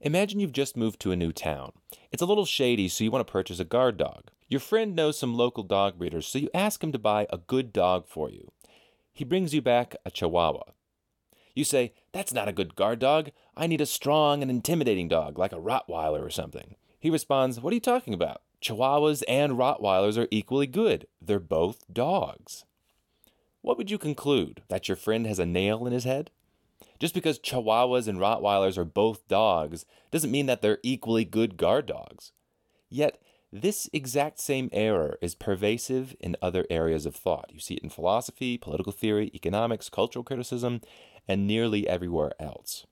Imagine you've just moved to a new town. It's a little shady, so you want to purchase a guard dog. Your friend knows some local dog breeders, so you ask him to buy a good dog for you. He brings you back a Chihuahua. You say, "That's not a good guard dog. I need a strong and intimidating dog, like a Rottweiler or something." He responds, "What are you talking about? Chihuahuas and Rottweilers are equally good. They're both dogs." What would you conclude? That your friend has a nail in his head? Just because Chihuahuas and Rottweilers are both dogs doesn't mean that they're equally good guard dogs. Yet, this exact same error is pervasive in other areas of thought. You see it in philosophy, political theory, economics, cultural criticism, and nearly everywhere else.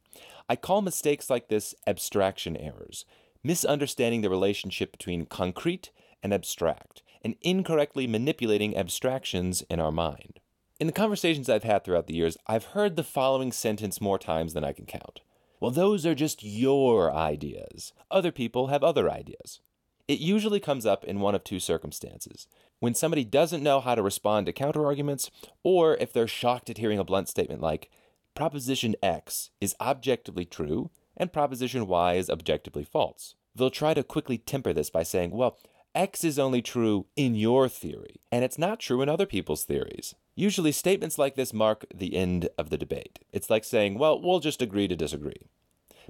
I call mistakes like this abstraction errors, misunderstanding the relationship between concrete and abstract, and incorrectly manipulating abstractions in our mind. In the conversations I've had throughout the years, I've heard the following sentence more times than I can count. "Well, those are just your ideas. Other people have other ideas." It usually comes up in one of two circumstances: when somebody doesn't know how to respond to counterarguments, or if they're shocked at hearing a blunt statement like, "Proposition X is objectively true, and Proposition Y is objectively false." They'll try to quickly temper this by saying, "Well, X is only true in your theory, and it's not true in other people's theories." Usually, statements like this mark the end of the debate. It's like saying, "Well, we'll just agree to disagree."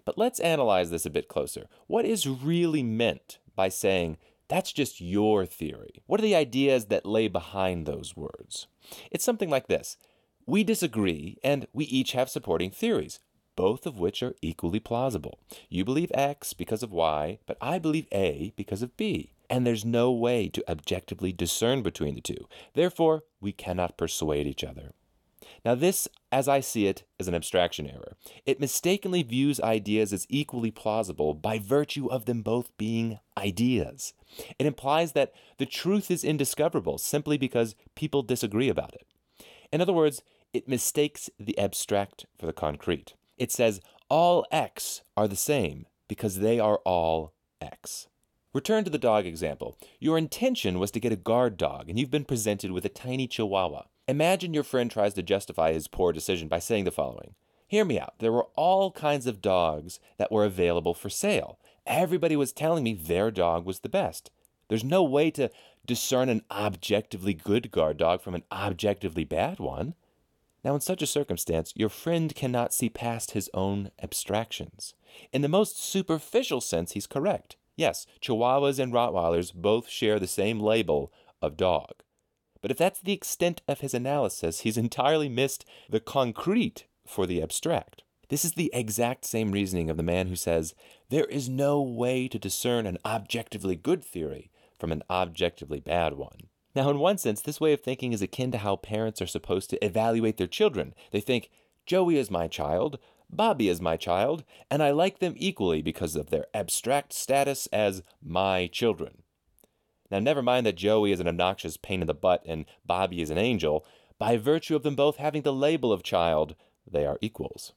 But let's analyze this a bit closer. What is really meant by saying, "That's just your theory"? What are the ideas that lay behind those words? It's something like this: "We disagree, and we each have supporting theories, both of which are equally plausible. You believe X because of Y, but I believe A because of B, and there's no way to objectively discern between the two. Therefore, we cannot persuade each other." Now this, as I see it, is an abstraction error. It mistakenly views ideas as equally plausible by virtue of them both being ideas. It implies that the truth is indiscoverable simply because people disagree about it. In other words, it mistakes the abstract for the concrete. It says all X are the same because they are all X. Return to the dog example. Your intention was to get a guard dog, and you've been presented with a tiny Chihuahua. Imagine your friend tries to justify his poor decision by saying the following: "Hear me out. There were all kinds of dogs that were available for sale. Everybody was telling me their dog was the best. There's no way to discern an objectively good guard dog from an objectively bad one." Now, in such a circumstance, your friend cannot see past his own abstractions. In the most superficial sense, he's correct. Yes, Chihuahuas and Rottweilers both share the same label of dog. But if that's the extent of his analysis, he's entirely missed the concrete for the abstract. This is the exact same reasoning of the man who says, "There is no way to discern an objectively good theory from an objectively bad one." Now, in one sense, this way of thinking is akin to how parents are supposed to evaluate their children. They think, "Joey is my child, Bobby is my child, and I like them equally because of their abstract status as my children." Now, never mind that Joey is an obnoxious pain in the butt and Bobby is an angel. By virtue of them both having the label of child, they are equals.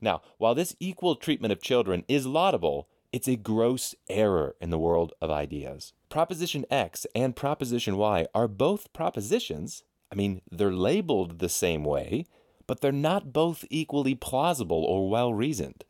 Now, while this equal treatment of children is laudable, it's a gross error in the world of ideas. Proposition X and Proposition Y are both propositions. I mean, they're labeled the same way, but they're not both equally plausible or well-reasoned.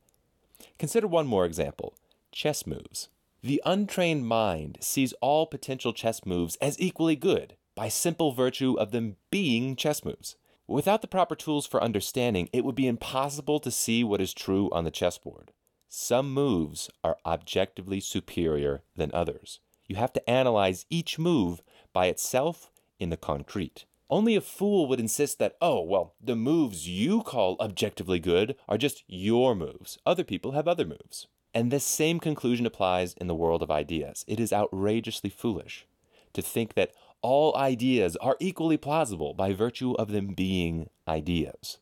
Consider one more example: chess moves. The untrained mind sees all potential chess moves as equally good by simple virtue of them being chess moves. Without the proper tools for understanding, it would be impossible to see what is true on the chessboard. Some moves are objectively superior than others. You have to analyze each move by itself in the concrete. Only a fool would insist that, "Oh, well, the moves you call objectively good are just your moves. Other people have other moves." And this same conclusion applies in the world of ideas. It is outrageously foolish to think that all ideas are equally plausible by virtue of them being ideas.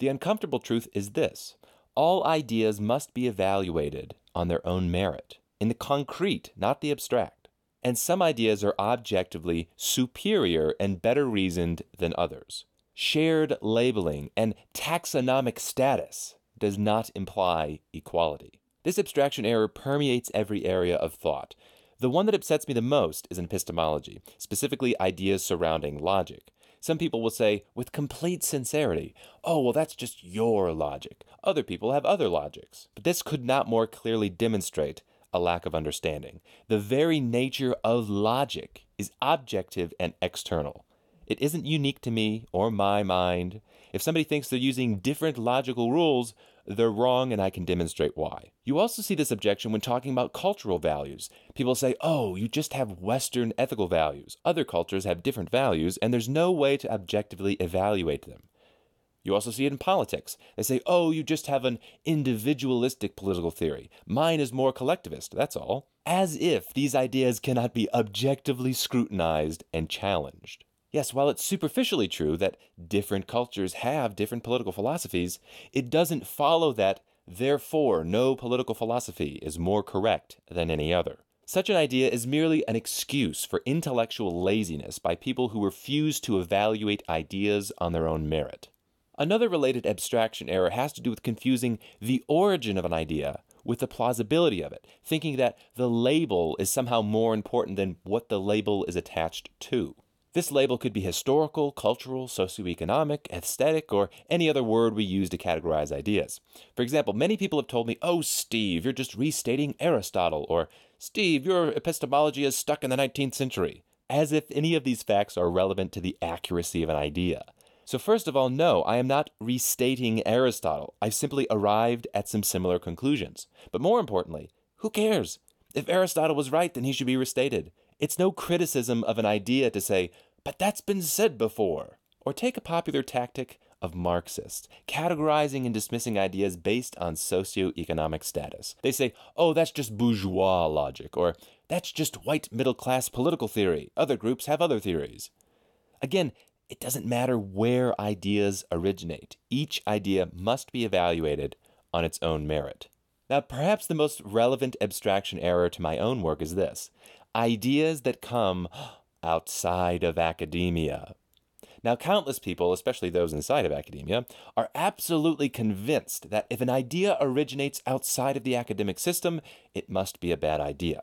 The uncomfortable truth is this: all ideas must be evaluated on their own merit, in the concrete, not the abstract. And some ideas are objectively superior and better reasoned than others. Shared labeling and taxonomic status does not imply equality. This abstraction error permeates every area of thought. The one that upsets me the most is in epistemology, specifically ideas surrounding logic. Some people will say, with complete sincerity, "Oh, well, that's just your logic. Other people have other logics. But this could not more clearly demonstrate a lack of understanding. The very nature of logic is objective and external. It isn't unique to me or my mind. If somebody thinks they're using different logical rules, they're wrong, and I can demonstrate why. You also see this objection when talking about cultural values. People say, oh, you just have Western ethical values. Other cultures have different values, and there's no way to objectively evaluate them. You also see it in politics. They say, oh, you just have an individualistic political theory. Mine is more collectivist, that's all. As if these ideas cannot be objectively scrutinized and challenged. Yes, while it's superficially true that different cultures have different political philosophies, it doesn't follow that, therefore, no political philosophy is more correct than any other. Such an idea is merely an excuse for intellectual laziness by people who refuse to evaluate ideas on their own merit. Another related abstraction error has to do with confusing the origin of an idea with the plausibility of it, thinking that the label is somehow more important than what the label is attached to. This label could be historical, cultural, socioeconomic, aesthetic, or any other word we use to categorize ideas. For example, many people have told me, oh, Steve, you're just restating Aristotle, or Steve, your epistemology is stuck in the 19th century, as if any of these facts are relevant to the accuracy of an idea. So first of all, no, I am not restating Aristotle. I've simply arrived at some similar conclusions. But more importantly, who cares? If Aristotle was right, then he should be restated. It's no criticism of an idea to say, but that's been said before. Or take a popular tactic of Marxists, categorizing and dismissing ideas based on socioeconomic status. They say, oh, that's just bourgeois logic, or that's just white middle-class political theory. Other groups have other theories. Again, it doesn't matter where ideas originate. Each idea must be evaluated on its own merit. Now, perhaps the most relevant abstraction error to my own work is this: ideas that come outside of academia. Now, countless people, especially those inside of academia, are absolutely convinced that if an idea originates outside of the academic system, it must be a bad idea.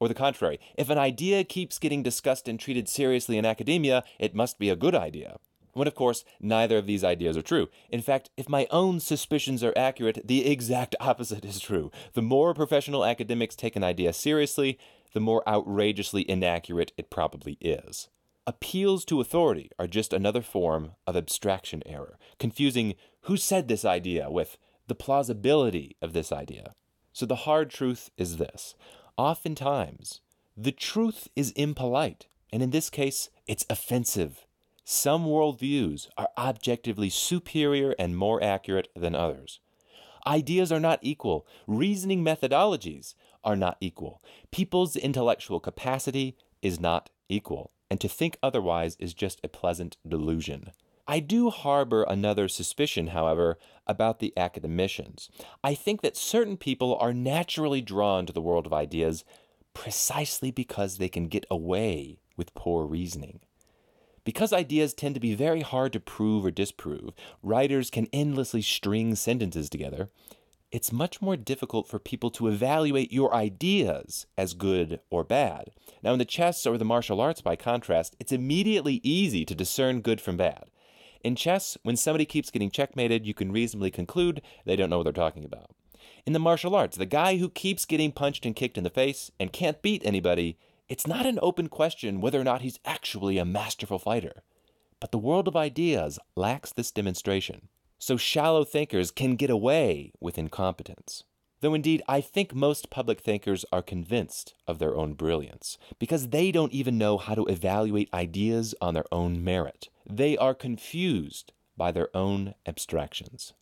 Or the contrary, if an idea keeps getting discussed and treated seriously in academia, it must be a good idea. When, of course, neither of these ideas are true. In fact, if my own suspicions are accurate, the exact opposite is true. The more professional academics take an idea seriously, the more outrageously inaccurate it probably is. Appeals to authority are just another form of abstraction error, confusing who said this idea with the plausibility of this idea. So the hard truth is this. Oftentimes, the truth is impolite, and in this case, it's offensive. Some worldviews are objectively superior and more accurate than others. Ideas are not equal. Reasoning methodologies are not equal. People's intellectual capacity is not equal, and to think otherwise is just a pleasant delusion. I do harbor another suspicion, however, about the academicians. I think that certain people are naturally drawn to the world of ideas precisely because they can get away with poor reasoning. Because ideas tend to be very hard to prove or disprove, writers can endlessly string sentences together. It's much more difficult for people to evaluate your ideas as good or bad. Now, in the chess or the martial arts, by contrast, it's immediately easy to discern good from bad. In chess, when somebody keeps getting checkmated, you can reasonably conclude they don't know what they're talking about. In the martial arts, the guy who keeps getting punched and kicked in the face and can't beat anybody, it's not an open question whether or not he's actually a masterful fighter. But the world of ideas lacks this demonstration. So shallow thinkers can get away with incompetence. Though indeed, I think most public thinkers are convinced of their own brilliance, because they don't even know how to evaluate ideas on their own merit. They are confused by their own abstractions.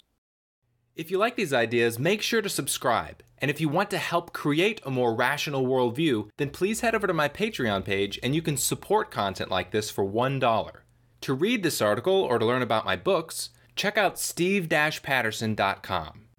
If you like these ideas, make sure to subscribe. And if you want to help create a more rational worldview, then please head over to my Patreon page and you can support content like this for $1. To read this article or to learn about my books, check out steve-patterson.com.